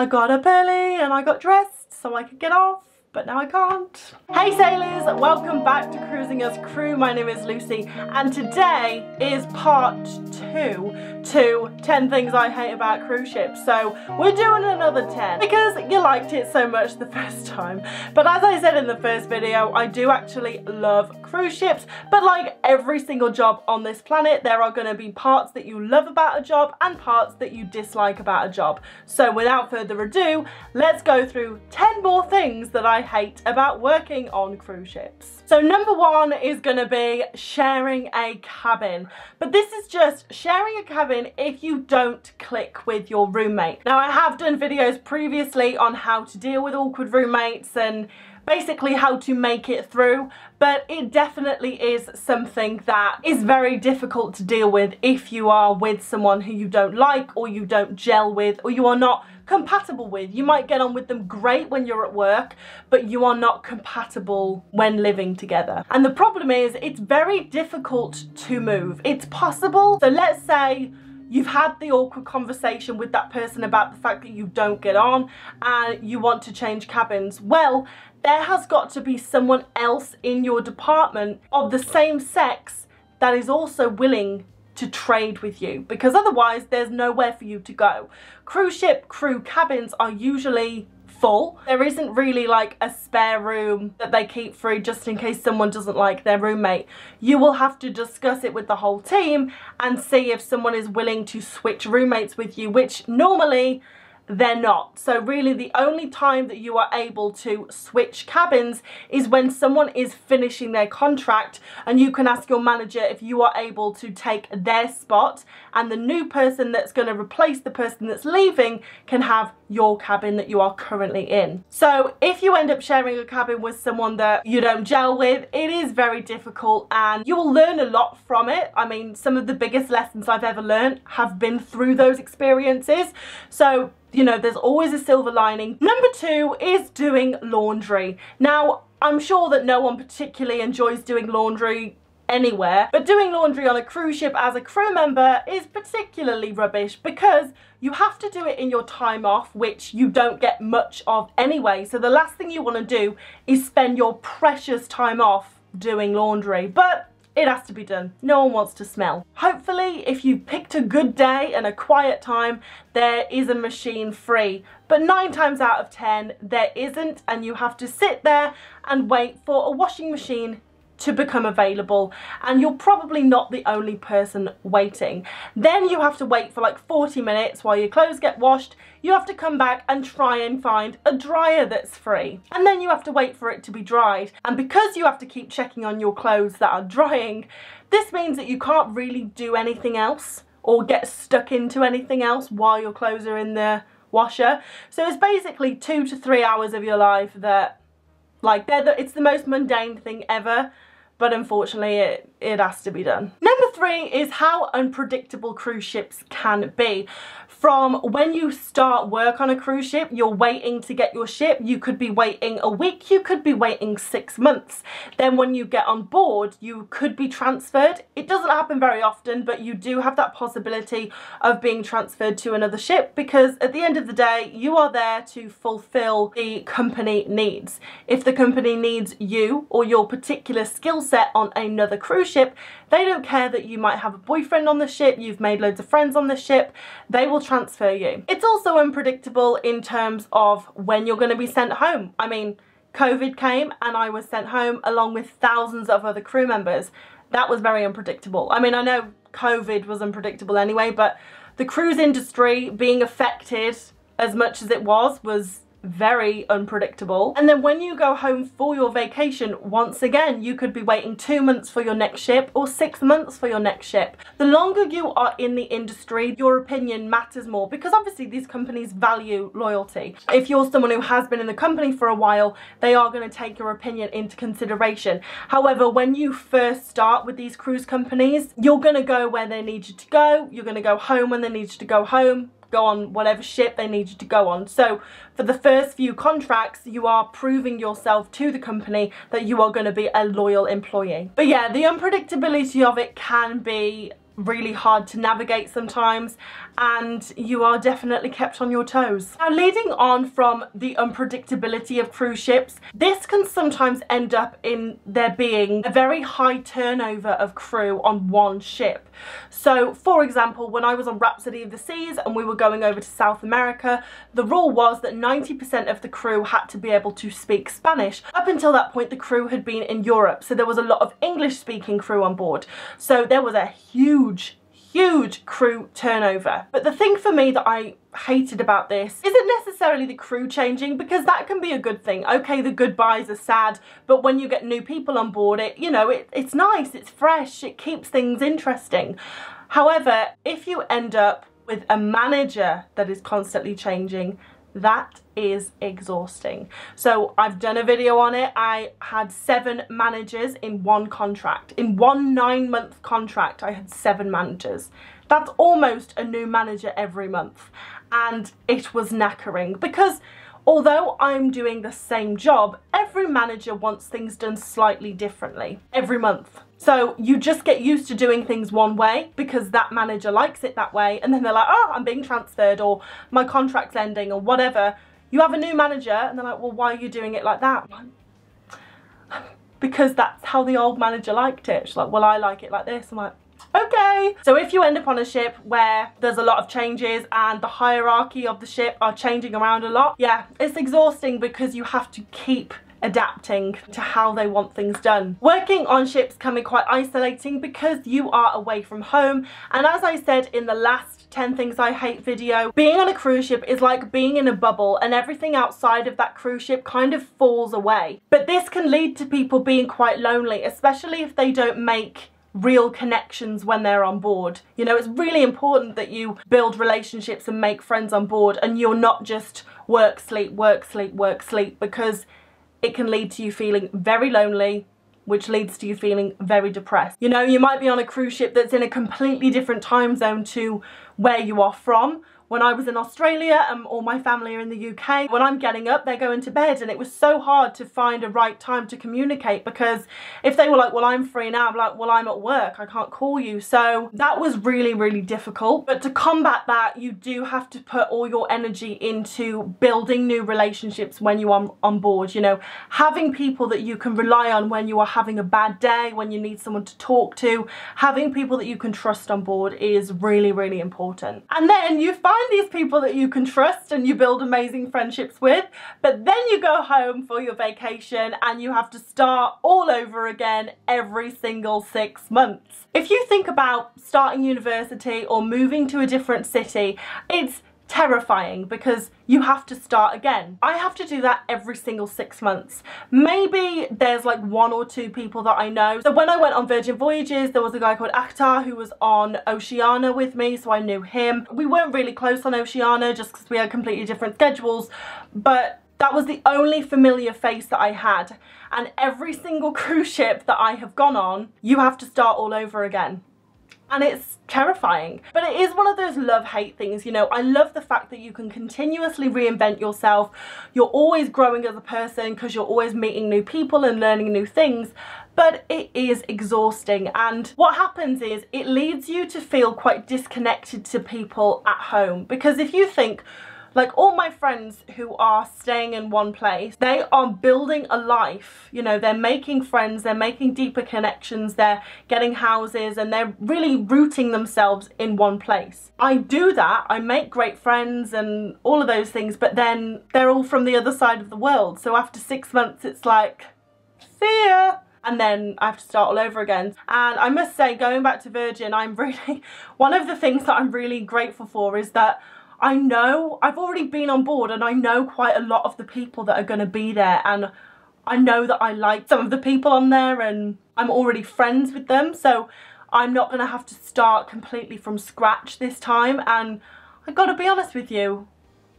I got up early and I got dressed so I could get off, but now I can't. Hey sailors, welcome back to Cruising As Crew. My name is Lucy and today is part 2 to 10 things I hate about cruise ships. So we're doing another 10 because you liked it so much the first time. But as I said in the first video, I do actually love cruise ships, but like every single job on this planet, there are going to be parts that you love about a job and parts that you dislike about a job. So without further ado, let's go through 10 more things that I hate about working on cruise ships. So number one is going to be sharing a cabin. But this is just sharing a cabin if you don't click with your roommate. Now I have done videos previously on how to deal with awkward roommates and basically how to make it through, but it definitely is something that is very difficult to deal with if you are with someone who you don't like or you don't gel with or you are not compatible with. You might get on with them great when you're at work, but you are not compatible when living together. And the problem is it's very difficult to move. It's possible. So let's say you've had the awkward conversation with that person about the fact that you don't get on and you want to change cabins. Well, there has got to be someone else in your department of the same sex that is also willing to trade with you, because otherwise there's nowhere for you to go. Cruise ship crew cabins are usually full. There isn't really like a spare room that they keep free just in case someone doesn't like their roommate. You will have to discuss it with the whole team and see if someone is willing to switch roommates with you, which normally they're not. So really the only time that you are able to switch cabins is when someone is finishing their contract, and you can ask your manager if you are able to take their spot, and the new person that's going to replace the person that's leaving can have your cabin that you are currently in. So if you end up sharing a cabin with someone that you don't gel with, it is very difficult and you will learn a lot from it. I mean, some of the biggest lessons I've ever learned have been through those experiences. So you know, there's always a silver lining. Number two is doing laundry. Now, I'm sure that no one particularly enjoys doing laundry anywhere, but doing laundry on a cruise ship as a crew member is particularly rubbish because you have to do it in your time off, which you don't get much of anyway. So the last thing you want to do is spend your precious time off doing laundry. But it has to be done. No one wants to smell. Hopefully, if you picked a good day and a quiet time, there is a machine free. But 9 times out of 10, there isn't, and you have to sit there and wait for a washing machine to become available, and you're probably not the only person waiting. Then you have to wait for like 40 minutes while your clothes get washed. You have to come back and try and find a dryer that's free, and then you have to wait for it to be dried. And because you have to keep checking on your clothes that are drying, this means that you can't really do anything else or get stuck into anything else while your clothes are in the washer. So it's basically 2 to 3 hours of your life that like it's the most mundane thing ever, but unfortunately it has to be done. Number three is how unpredictable cruise ships can be. From when you start work on a cruise ship, you're waiting to get your ship. You could be waiting a week, you could be waiting 6 months. Then when you get on board, you could be transferred. It doesn't happen very often, but you do have that possibility of being transferred to another ship, because at the end of the day, you are there to fulfill the company needs. If the company needs you or your particular skill set on another cruise ship, they don't care that you might have a boyfriend on the ship, you've made loads of friends on the ship, they will transfer you. It's also unpredictable in terms of when you're going to be sent home. I mean, COVID came and I was sent home along with thousands of other crew members. That was very unpredictable. I mean, I know COVID was unpredictable anyway, but the cruise industry being affected as much as it was very unpredictable. And then when you go home for your vacation, once again, you could be waiting 2 months for your next ship or 6 months for your next ship. The longer you are in the industry, your opinion matters more, because obviously these companies value loyalty. If you're someone who has been in the company for a while, they are going to take your opinion into consideration. However, when you first start with these cruise companies, you're going to go where they need you to go. You're going to go home when they need you to go home, go on whatever ship they need you to go on. So for the first few contracts, you are proving yourself to the company that you are going to be a loyal employee. But yeah, the unpredictability of it can be really hard to navigate sometimes, and you are definitely kept on your toes. Now, leading on from the unpredictability of cruise ships, this can sometimes end up in there being a very high turnover of crew on one ship. So for example, when I was on Rhapsody of the Seas and we were going over to South America, the rule was that 90% of the crew had to be able to speak Spanish. Up until that point, the crew had been in Europe, so there was a lot of English speaking crew on board. So there was a huge crew turnover. But the thing for me that I hated about this isn't necessarily the crew changing, because that can be a good thing. Okay, the goodbyes are sad, but when you get new people on board, it's nice, it's fresh, it keeps things interesting. However, if you end up with a manager that is constantly changing, that is exhausting. So I've done a video on it. I had 7 managers in one contract. In one 9-month contract, I had 7 managers. That's almost a new manager every month. And it was knackering, because although I'm doing the same job, every manager wants things done slightly differently every month. So you just get used to doing things one way because that manager likes it that way, and then they're like, oh, I'm being transferred, or my contract's ending, or whatever. You have a new manager and they're like, well, why are you doing it like that? Because that's how the old manager liked it. She's like, well, I like it like this. I'm like, okay. So if you end up on a ship where there's a lot of changes and the hierarchy of the ship are changing around a lot, yeah, it's exhausting because you have to keep adapting to how they want things done. Working on ships can be quite isolating because you are away from home, and as I said in the last 10 things I hate video, being on a cruise ship is like being in a bubble, and everything outside of that cruise ship kind of falls away. But this can lead to people being quite lonely, especially if they don't make real connections when they're on board. You know, it's really important that you build relationships and make friends on board, and you're not just work, sleep, work, sleep, work, sleep, because it can lead to you feeling very lonely, which leads to you feeling very depressed. You know, you might be on a cruise ship that's in a completely different time zone to where you are from. When I was in Australia and all my family are in the UK, when I'm getting up, they're going to bed, and it was so hard to find a right time to communicate, because if they were like, well, I'm free now, I'm like, well, I'm at work, I can't call you. So that was really, really difficult. But to combat that, you do have to put all your energy into building new relationships when you are on board, you know, having people that you can rely on when you are having a bad day, when you need someone to talk to, having people that you can trust on board is really, really important. And then you find these people that you can trust and you build amazing friendships with, but then you go home for your vacation and you have to start all over again every single 6 months. If you think about starting university or moving to a different city, it's terrifying because you have to start again. I have to do that every single 6 months. Maybe there's like 1 or 2 people that I know. So when I went on Virgin Voyages, there was a guy called Akhtar who was on Oceana with me, so I knew him. We weren't really close on Oceana just because we had completely different schedules, but that was the only familiar face that I had. And every single cruise ship that I have gone on, you have to start all over again. And it's terrifying. But it is one of those love-hate things, you know. I love the fact that you can continuously reinvent yourself. You're always growing as a person because you're always meeting new people and learning new things. But it is exhausting, and what happens is it leads you to feel quite disconnected to people at home. Because if you think, like, all my friends who are staying in one place, they are building a life, you know, they're making friends, they're making deeper connections, they're getting houses, and they're really rooting themselves in one place. I do that, I make great friends and all of those things, but then they're all from the other side of the world. So after 6 months, it's like, see ya. And then I have to start all over again. And I must say, going back to Virgin, one of the things that I'm really grateful for is that I know I've already been on board, and I know quite a lot of the people that are going to be there, and I know that I like some of the people on there, and I'm already friends with them, so I'm not going to have to start completely from scratch this time. And I've got to be honest with you,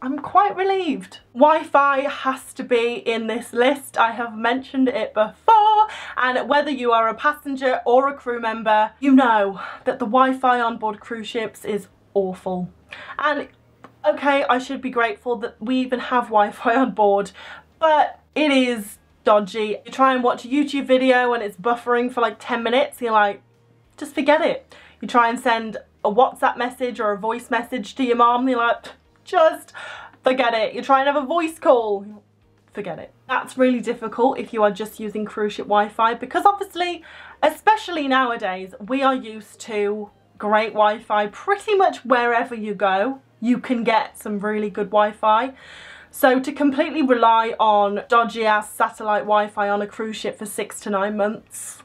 I'm quite relieved. Wi-Fi has to be in this list. I have mentioned it before, and whether you are a passenger or a crew member, you know that the Wi-Fi on board cruise ships is awful. And okay, I should be grateful that we even have Wi-Fi on board, but it is dodgy. You try and watch a YouTube video and it's buffering for like 10 minutes, and you're like, just forget it. You try and send a WhatsApp message or a voice message to your mom, you're like, just forget it. You try and have a voice call, forget it. That's really difficult if you are just using cruise ship Wi-Fi, because obviously, especially nowadays, we are used to great Wi-Fi. Pretty much wherever you go, you can get some really good Wi-Fi. So to completely rely on dodgy-ass satellite Wi-Fi on a cruise ship for 6 to 9 months,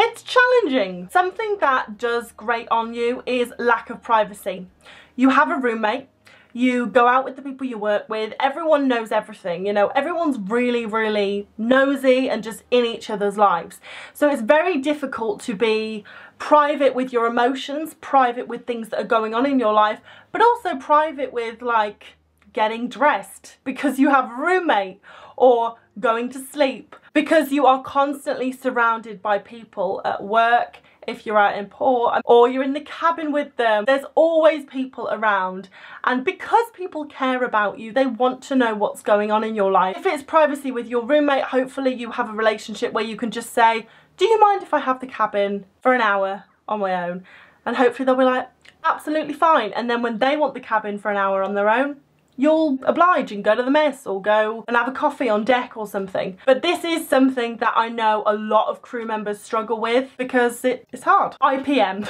it's challenging. Something that does grate on you is lack of privacy. You have a roommate, you go out with the people you work with, everyone knows everything, you know, everyone's really, really nosy and just in each other's lives. So it's very difficult to be private with your emotions, private with things that are going on in your life, but also private with, like, getting dressed because you have a roommate, or going to sleep, because you are constantly surrounded by people at work, if you're out in port, or you're in the cabin with them. There's always people around, and because people care about you, they want to know what's going on in your life. If it's privacy with your roommate, hopefully you have a relationship where you can just say, do you mind if I have the cabin for an hour on my own? And hopefully they'll be like, absolutely fine. And then when they want the cabin for an hour on their own, you'll oblige and go to the mess or go and have a coffee on deck or something. But this is something that I know a lot of crew members struggle with because it's hard. IPM.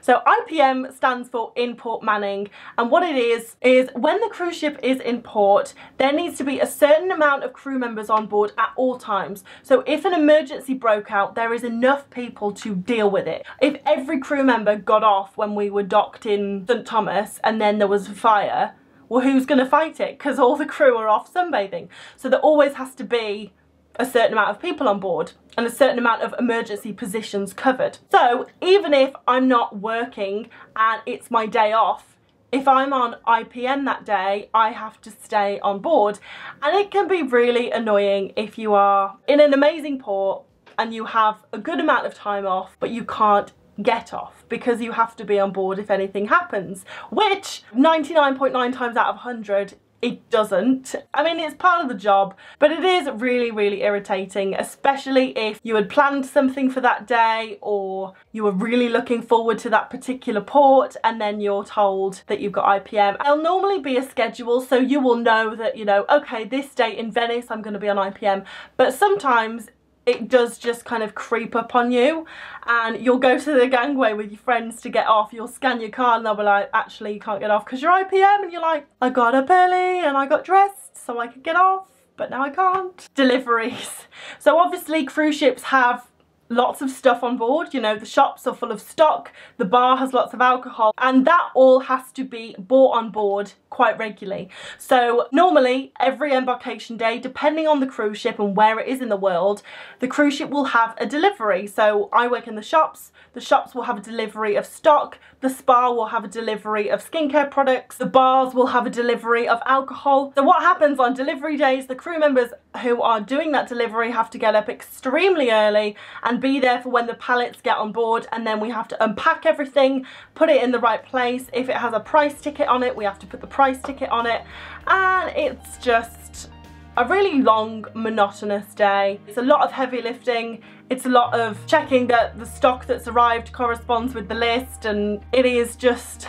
So IPM stands for in-port manning, and what it is when the cruise ship is in port, there needs to be a certain amount of crew members on board at all times. So if an emergency broke out, there is enough people to deal with it. If every crew member got off when we were docked in St. Thomas and then there was a fire, well, who's going to fight it? Because all the crew are off sunbathing. So there always has to be a certain amount of people on board and a certain amount of emergency positions covered. So even if I'm not working and it's my day off, if I'm on IPM that day, I have to stay on board. And it can be really annoying if you are in an amazing port and you have a good amount of time off, but you can't get off because you have to be on board if anything happens, which 99.9 times out of 100 it doesn't. I mean, it's part of the job, but it is really, really irritating, especially if you had planned something for that day or you were really looking forward to that particular port and then you're told that you've got IPM. There'll normally be a schedule, so you will know that, you know, okay, this day in Venice I'm going to be on IPM, but sometimes it does just kind of creep up on you and you'll go to the gangway with your friends to get off, you'll scan your card and they'll be like, actually you can't get off because you're IPM, and you're like, I got up early and I got dressed so I could get off, but now I can't. Deliveries. So obviously cruise ships have lots of stuff on board, you know, the shops are full of stock, the bar has lots of alcohol, and that all has to be bought on board quite regularly. So normally every embarkation day, depending on the cruise ship and where it is in the world, the cruise ship will have a delivery. So I work in the shops will have a delivery of stock, the spa will have a delivery of skincare products, the bars will have a delivery of alcohol. So what happens on delivery days, the crew members who are doing that delivery have to get up extremely early and be there for when the pallets get on board, and then we have to unpack everything, put it in the right place. If it has a price ticket on it, we have to put the price ticket on it, and it's just a really long, monotonous day. It's a lot of heavy lifting, it's a lot of checking that the stock that's arrived corresponds with the list, and it is just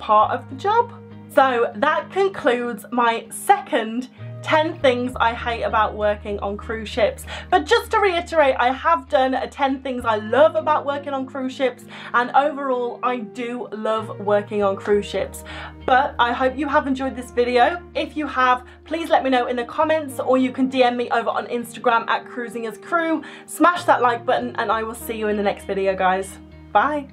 part of the job. So that concludes my second 10 things I hate about working on cruise ships. But just to reiterate, I have done a 10 things I love about working on cruise ships, and overall I do love working on cruise ships. But I hope you have enjoyed this video. If you have, please let me know in the comments, or you can DM me over on Instagram at Cruising As Crew. Smash that like button and I will see you in the next video, guys. Bye.